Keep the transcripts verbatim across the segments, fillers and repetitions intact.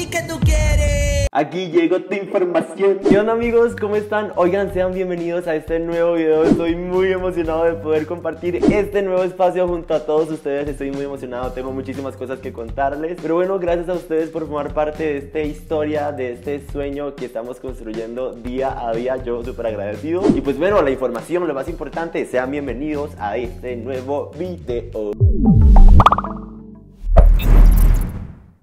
mí que tú quieres. Aquí llegó tu información. ¿Qué onda, amigos? ¿Cómo están? Oigan, sean bienvenidos a este nuevo video. Estoy muy emocionado de poder compartir este nuevo espacio junto a todos ustedes. Estoy muy emocionado, tengo muchísimas cosas que contarles. Pero bueno, gracias a ustedes por formar parte de esta historia, de este sueño que estamos construyendo día a día. Yo súper agradecido. Y pues bueno, la información, lo más importante, sean bienvenidos a este nuevo video.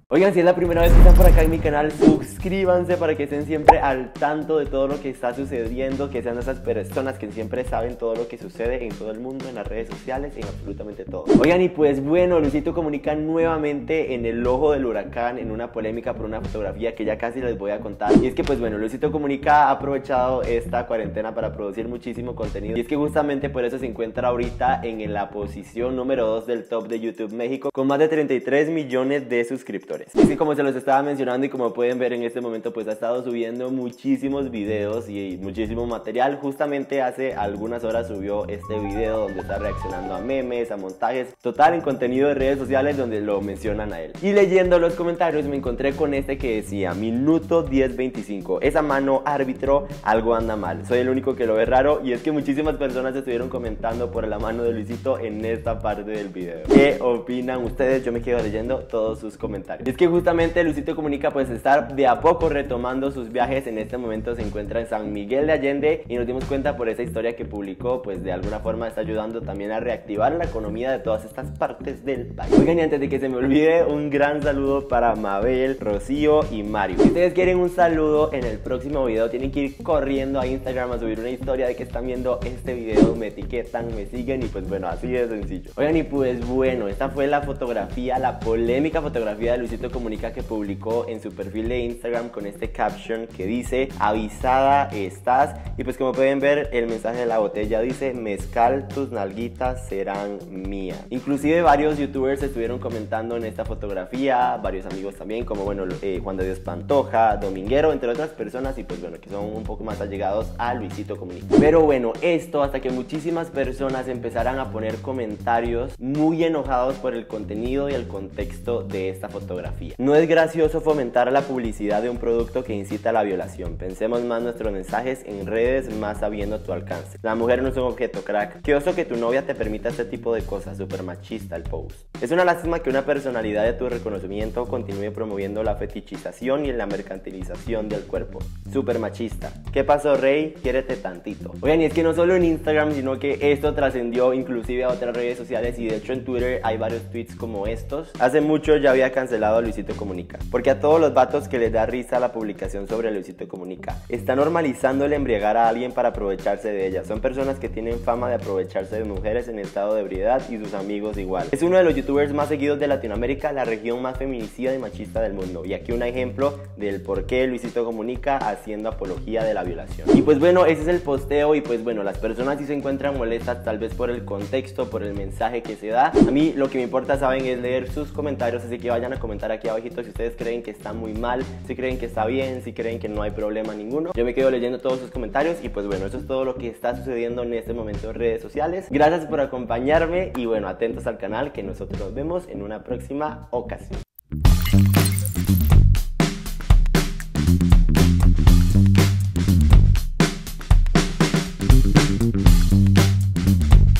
Oigan, si es la primera vez que están por acá en mi canal, suscríbanse para que estén siempre al tanto de todo lo que está sucediendo, que sean esas personas que siempre saben todo lo que sucede en todo el mundo, en las redes sociales, en absolutamente todo. Oigan, y pues bueno, Luisito Comunica nuevamente en el ojo del huracán, en una polémica por una fotografía que ya casi les voy a contar. Y es que pues bueno, Luisito Comunica ha aprovechado esta cuarentena para producir muchísimo contenido. Y es que justamente por eso se encuentra ahorita en la posición número dos del top de YouTube México, con más de treinta y tres millones de suscriptores. Y sí, como se los estaba mencionando y como pueden ver en este momento, pues ha estado subiendo muchísimos videos y, y muchísimo material. Justamente hace algunas horas subió este video donde está reaccionando a memes, a montajes, total en contenido de redes sociales donde lo mencionan a él. Y leyendo los comentarios me encontré con este que decía: minuto diez veinticinco, esa mano árbitro, algo anda mal, soy el único que lo ve raro. Y es que muchísimas personas estuvieron comentando por la mano de Luisito en esta parte del video. ¿Qué opinan ustedes? Yo me quedo leyendo todos sus comentarios. Es que justamente Luisito Comunica pues está de a poco retomando sus viajes. En este momento se encuentra en San Miguel de Allende y nos dimos cuenta por esa historia que publicó, pues de alguna forma está ayudando también a reactivar la economía de todas estas partes del país. Oigan, y antes de que se me olvide, un gran saludo para Mabel, Rocío y Mario. Si ustedes quieren un saludo en el próximo video, tienen que ir corriendo a Instagram a subir una historia de que están viendo este video, me etiquetan, me siguen y pues bueno, así de sencillo. Oigan, y pues bueno, esta fue la fotografía, la polémica fotografía de Luisito Comunica que publicó en su perfil de Instagram con este caption que dice: avisada estás. Y pues como pueden ver, el mensaje de la botella dice: mezcal, tus nalguitas serán mías. Inclusive varios youtubers estuvieron comentando en esta fotografía, varios amigos también, como bueno, eh, Juan de Dios Pantoja, Dominguero, entre otras personas. Y pues bueno, que son un poco más allegados a Luisito Comunica. Pero bueno, esto hasta que muchísimas personas empezaran a poner comentarios muy enojados por el contenido y el contexto de esta fotografía. No es gracioso fomentar la publicidad de un producto que incita a la violación. Pensemos más nuestros mensajes en redes, más sabiendo tu alcance. La mujer no es un objeto, crack. Qué oso que tu novia te permita este tipo de cosas. Súper machista el post. Es una lástima que una personalidad de tu reconocimiento continúe promoviendo la fetichización y la mercantilización del cuerpo. Súper machista. ¿Qué pasó, rey? Quiérete tantito. Oigan, y es que no solo en Instagram, sino que esto trascendió inclusive a otras redes sociales. Y de hecho en Twitter hay varios tweets como estos. Hace mucho ya había cancelado Luisito Comunica, porque a todos los vatos que les da risa la publicación sobre Luisito Comunica, está normalizando el embriagar a alguien para aprovecharse de ella. Son personas que tienen fama de aprovecharse de mujeres en estado de ebriedad y sus amigos igual. Es uno de los youtubers más seguidos de Latinoamérica, la región más feminicida y machista del mundo. Y aquí un ejemplo del por qué Luisito Comunica haciendo apología de la violación. Y pues bueno, ese es el posteo. Y pues bueno, las personas sí se encuentran molestas, tal vez por el contexto, por el mensaje que se da. A mí lo que me importa, saben, es leer sus comentarios, así que vayan a comentar aquí abajito si ustedes creen que está muy mal, si creen que está bien, si creen que no hay problema ninguno. Yo me quedo leyendo todos sus comentarios. Y pues bueno, eso es todo lo que está sucediendo en este momento en redes sociales. Gracias por acompañarme y bueno, atentos al canal, que nosotros nos vemos en una próxima ocasión.